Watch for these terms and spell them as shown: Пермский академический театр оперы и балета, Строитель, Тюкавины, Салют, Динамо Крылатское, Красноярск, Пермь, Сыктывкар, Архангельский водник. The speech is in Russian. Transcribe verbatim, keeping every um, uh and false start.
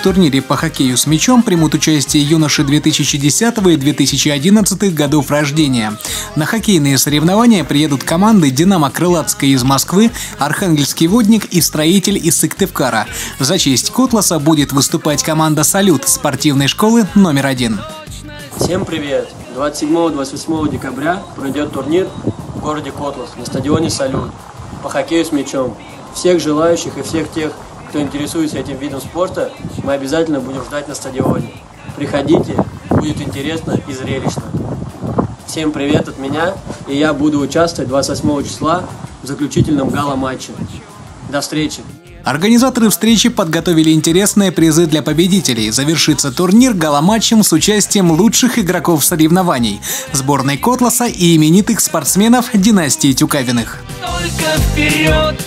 В турнире по хоккею с мячом примут участие юноши две тысячи десятого и две тысячи одиннадцатого годов рождения. На хоккейные соревнования приедут команды «Динамо Крылатское» из Москвы, «Архангельский водник» и «Строитель» из Сыктывкара. За честь Котласа будет выступать команда «Салют» спортивной школы номер один. Всем привет! двадцать седьмого — двадцать восьмого декабря пройдет турнир в городе Котлас на стадионе «Салют» по хоккею с мячом. Всех желающих и всех тех, кто интересуется этим видом спорта, мы обязательно будем ждать на стадионе. Приходите, будет интересно и зрелищно. Всем привет от меня, и я буду участвовать двадцать восьмого числа в заключительном гала-матче. До встречи! Организаторы встречи подготовили интересные призы для победителей. Завершится турнир гала-матчем с участием лучших игроков соревнований, сборной Котласа и именитых спортсменов династии Тюкавиных. Только вперед!